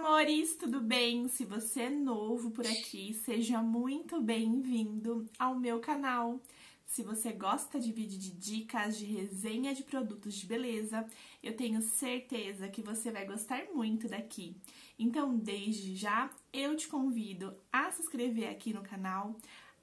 amores, tudo bem? Se você é novo por aqui, seja muito bem-vindo ao meu canal. Se você gosta de vídeo de dicas, de resenha de produtos de beleza, eu tenho certeza que você vai gostar muito daqui. Então, desde já, eu te convido a se inscrever aqui no canal,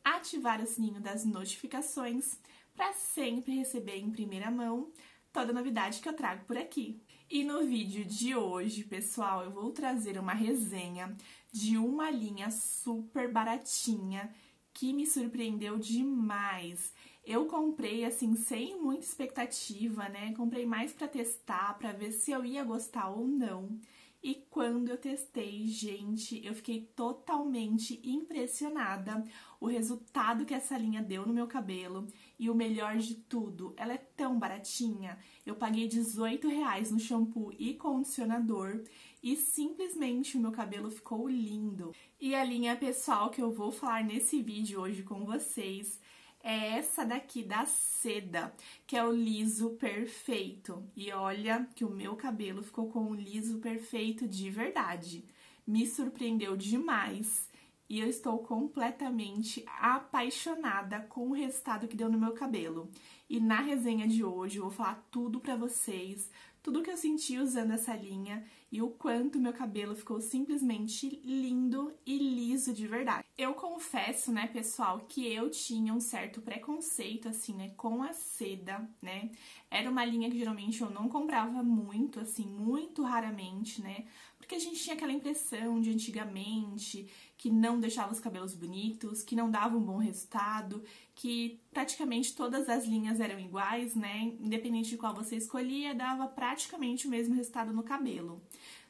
ativar o sininho das notificações para sempre receber em primeira mão toda novidade que eu trago por aqui. E no vídeo de hoje, pessoal, eu vou trazer uma resenha de uma linha super baratinha que me surpreendeu demais. Eu comprei, assim, sem muita expectativa, né? Comprei mais pra testar, pra ver se eu ia gostar ou não. E quando eu testei, gente, eu fiquei totalmente impressionada o resultado que essa linha deu no meu cabelo. E o melhor de tudo, ela é tão baratinha. Eu paguei R$18 no shampoo e condicionador e simplesmente o meu cabelo ficou lindo. E a linha pessoal que eu vou falar nesse vídeo hoje com vocês é essa daqui da Seda, que é o liso perfeito. E olha que o meu cabelo ficou com um liso perfeito de verdade. Me surpreendeu demais e eu estou completamente apaixonada com o resultado que deu no meu cabelo. E na resenha de hoje eu vou falar tudo pra vocês, tudo que eu senti usando essa linha e o quanto meu cabelo ficou simplesmente lindo e liso de verdade. Eu confesso, né, pessoal, que eu tinha um certo preconceito, assim, né, com a Seda, né? Era uma linha que geralmente eu não comprava muito, assim, muito raramente, né? Porque a gente tinha aquela impressão de antigamente que não deixava os cabelos bonitos, que não dava um bom resultado, que praticamente todas as linhas eram iguais, né? Independente de qual você escolhia, dava praticamente o mesmo resultado no cabelo.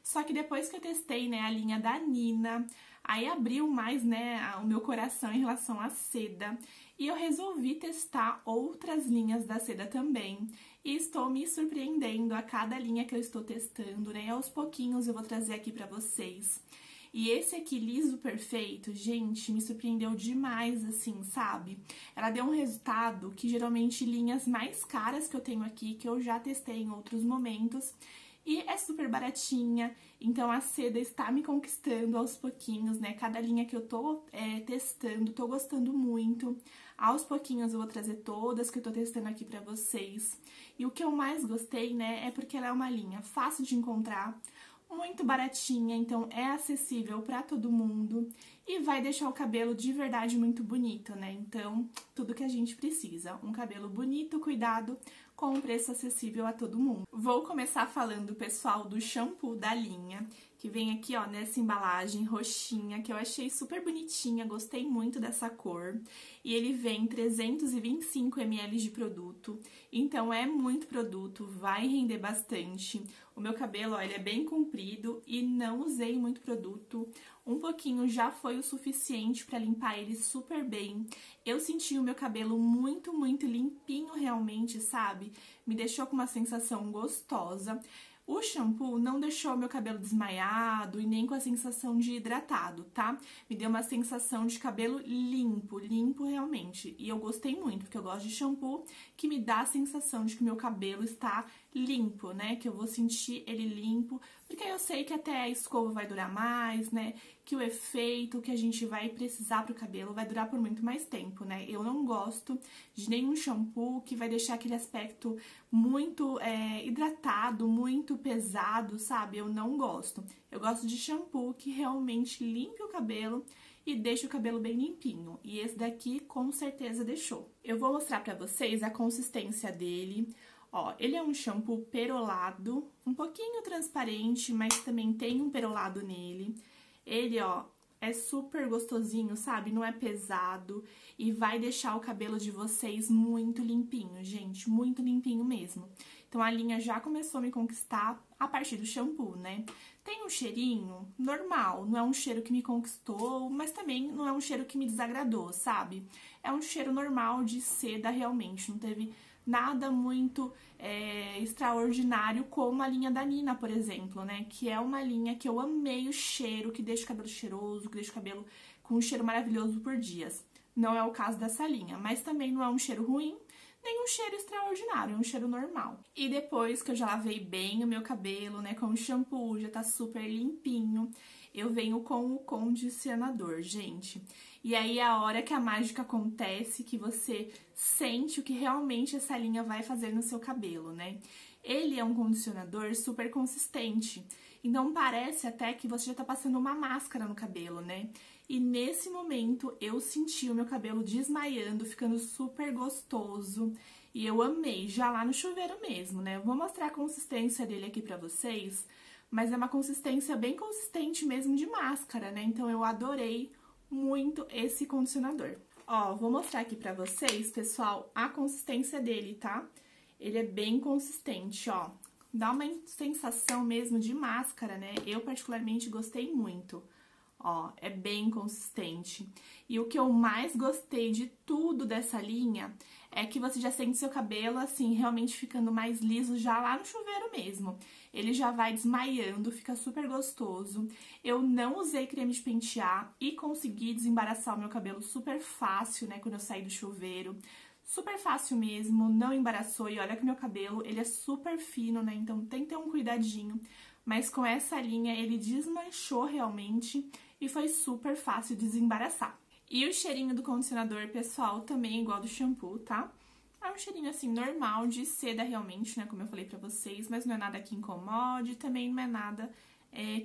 Só que depois que eu testei, né, a linha da Nina, aí abriu mais, né, o meu coração em relação à Seda. E eu resolvi testar outras linhas da Seda também. E estou me surpreendendo a cada linha que eu estou testando, né? Aos pouquinhos eu vou trazer aqui pra vocês. E esse aqui, liso perfeito, gente, me surpreendeu demais, assim, sabe? Ela deu um resultado que geralmente linhas mais caras que eu tenho aqui, que eu já testei em outros momentos, e é super baratinha, então a Seda está me conquistando aos pouquinhos, né? Cada linha que eu tô testando, tô gostando muito. Aos pouquinhos eu vou trazer todas que eu tô testando aqui pra vocês. E o que eu mais gostei, né, é porque ela é uma linha fácil de encontrar, muito baratinha, então é acessível pra todo mundo e vai deixar o cabelo de verdade muito bonito, né? Então, tudo que a gente precisa, um cabelo bonito, cuidado, com um preço acessível a todo mundo. Vou começar falando, pessoal, do shampoo da linha, que vem aqui, ó, nessa embalagem roxinha, que eu achei super bonitinha, gostei muito dessa cor. E ele vem 325 ml de produto, então é muito produto, vai render bastante. O meu cabelo, ó, ele é bem comprido e não usei muito produto. Um pouquinho já foi o suficiente pra limpar ele super bem. Eu senti o meu cabelo muito, muito limpinho realmente, sabe? Me deixou com uma sensação gostosa. O shampoo não deixou meu cabelo desmaiado e nem com a sensação de hidratado, tá? Me deu uma sensação de cabelo limpo, limpo realmente. E eu gostei muito, porque eu gosto de shampoo que me dá a sensação de que meu cabelo está limpo, né? Que eu vou sentir ele limpo, porque eu sei que até a escova vai durar mais, né? Que o efeito que a gente vai precisar pro cabelo vai durar por muito mais tempo, né? Eu não gosto de nenhum shampoo que vai deixar aquele aspecto muito hidratado, muito pesado, sabe? Eu não gosto. Eu gosto de shampoo que realmente limpe o cabelo e deixa o cabelo bem limpinho. E esse daqui com certeza deixou. Eu vou mostrar pra vocês a consistência dele. Ó, ele é um shampoo perolado, um pouquinho transparente, mas também tem um perolado nele. Ele, ó, é super gostosinho, sabe? Não é pesado e vai deixar o cabelo de vocês muito limpinho, gente, muito limpinho mesmo. Então a linha já começou a me conquistar a partir do shampoo, né? Tem um cheirinho normal, não é um cheiro que me conquistou, mas também não é um cheiro que me desagradou, sabe? É um cheiro normal de Seda realmente, não teve nada muito extraordinário como a linha da Nina, por exemplo, né? Que é uma linha que eu amei o cheiro, que deixa o cabelo cheiroso, que deixa o cabelo com um cheiro maravilhoso por dias. Não é o caso dessa linha, mas também não é um cheiro ruim, nenhum cheiro extraordinário, é um cheiro normal. E depois que eu já lavei bem o meu cabelo, né, com o shampoo, já tá super limpinho, eu venho com o condicionador, gente. E aí é a hora que a mágica acontece, que você sente o que realmente essa linha vai fazer no seu cabelo, né? Ele é um condicionador super consistente, então parece até que você já tá passando uma máscara no cabelo, né? E nesse momento eu senti o meu cabelo desmaiando, ficando super gostoso, e eu amei, já lá no chuveiro mesmo, né? Eu vou mostrar a consistência dele aqui pra vocês, mas é uma consistência bem consistente mesmo de máscara, né? Então eu adorei muito esse condicionador. Ó, vou mostrar aqui pra vocês, pessoal, a consistência dele, tá? Ele é bem consistente, ó. Dá uma sensação mesmo de máscara, né? Eu, particularmente, gostei muito. Ó, é bem consistente. E o que eu mais gostei de tudo dessa linha é que você já sente seu cabelo, assim, realmente ficando mais liso já lá no chuveiro mesmo. Ele já vai desmaiando, fica super gostoso. Eu não usei creme de pentear e consegui desembaraçar o meu cabelo super fácil, né? Quando eu saí do chuveiro. Super fácil mesmo, não embaraçou, e olha que meu cabelo, ele é super fino, né, então tem que ter um cuidadinho, mas com essa linha ele desmanchou realmente e foi super fácil desembaraçar. E o cheirinho do condicionador, pessoal, também é igual do shampoo, tá? É um cheirinho assim, normal, de seda realmente, né, como eu falei pra vocês, mas não é nada que incomode, também não é nada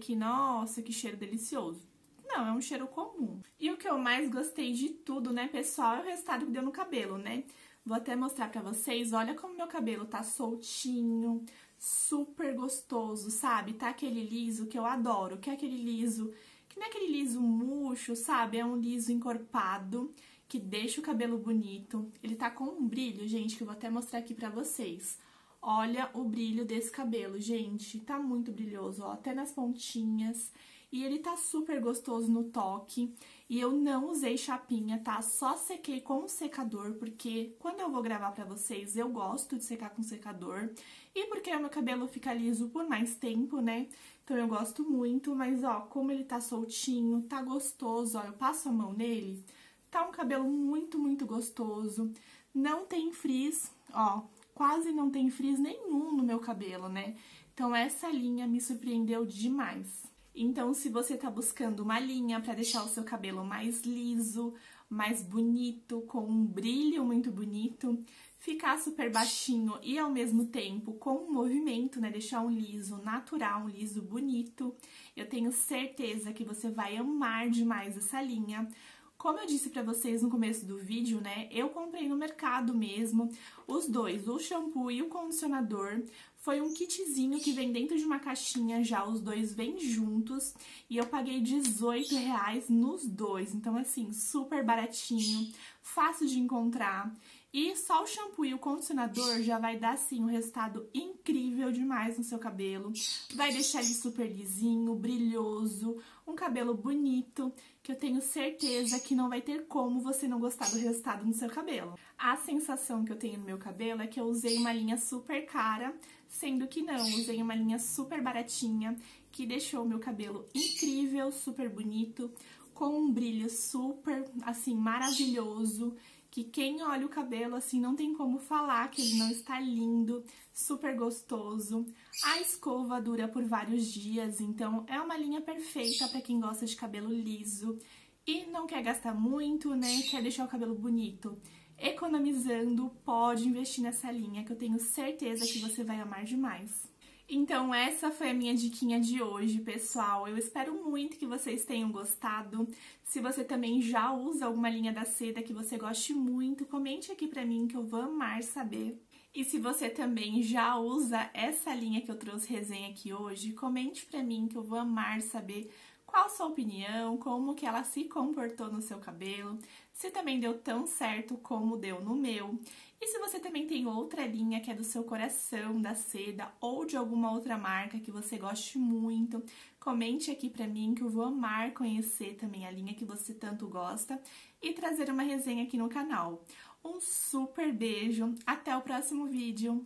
que, nossa, que cheiro delicioso. Não, é um cheiro comum. E o que eu mais gostei de tudo, né, pessoal, é o resultado que deu no cabelo, né? Vou até mostrar pra vocês, olha como meu cabelo tá soltinho, super gostoso, sabe? Tá aquele liso que eu adoro, que é aquele liso, que não é aquele liso murcho, sabe? É um liso encorpado, que deixa o cabelo bonito. Ele tá com um brilho, gente, que eu vou até mostrar aqui pra vocês. Olha o brilho desse cabelo, gente, tá muito brilhoso, ó, até nas pontinhas. E ele tá super gostoso no toque, e eu não usei chapinha, tá? Só sequei com um secador, porque quando eu vou gravar pra vocês, eu gosto de secar com secador. E porque o meu cabelo fica liso por mais tempo, né? Então eu gosto muito, mas ó, como ele tá soltinho, tá gostoso, ó, eu passo a mão nele, tá um cabelo muito, muito gostoso. Não tem frizz, ó, quase não tem frizz nenhum no meu cabelo, né? Então essa linha me surpreendeu demais. Então, se você tá buscando uma linha pra deixar o seu cabelo mais liso, mais bonito, com um brilho muito bonito, ficar super baixinho e ao mesmo tempo com um movimento, né, deixar um liso natural, um liso bonito, eu tenho certeza que você vai amar demais essa linha. Como eu disse pra vocês no começo do vídeo, né, eu comprei no mercado mesmo os dois, o shampoo e o condicionador. Foi um kitzinho que vem dentro de uma caixinha já, os dois vêm juntos, e eu paguei R$18 nos dois, então assim, super baratinho, fácil de encontrar. E só o shampoo e o condicionador já vai dar, assim, um resultado incrível demais no seu cabelo. Vai deixar ele super lisinho, brilhoso, um cabelo bonito, que eu tenho certeza que não vai ter como você não gostar do resultado no seu cabelo. A sensação que eu tenho no meu cabelo é que eu usei uma linha super cara, sendo que não, usei uma linha super baratinha, que deixou o meu cabelo incrível, super bonito, com um brilho super, assim, maravilhoso, que quem olha o cabelo, assim, não tem como falar que ele não está lindo, super gostoso. A escova dura por vários dias, então é uma linha perfeita para quem gosta de cabelo liso e não quer gastar muito, né, quer deixar o cabelo bonito. Economizando, pode investir nessa linha, que eu tenho certeza que você vai amar demais. Então essa foi a minha diquinha de hoje, pessoal. Eu espero muito que vocês tenham gostado. Se você também já usa alguma linha da seda que você goste muito, comente aqui pra mim que eu vou amar saber. E se você também já usa essa linha que eu trouxe resenha aqui hoje, comente pra mim que eu vou amar saber qual a sua opinião, como que ela se comportou no seu cabelo, se também deu tão certo como deu no meu. E se você também tem outra linha que é do seu coração, da seda ou de alguma outra marca que você goste muito, comente aqui pra mim que eu vou amar conhecer também a linha que você tanto gosta e trazer uma resenha aqui no canal. Um super beijo, até o próximo vídeo!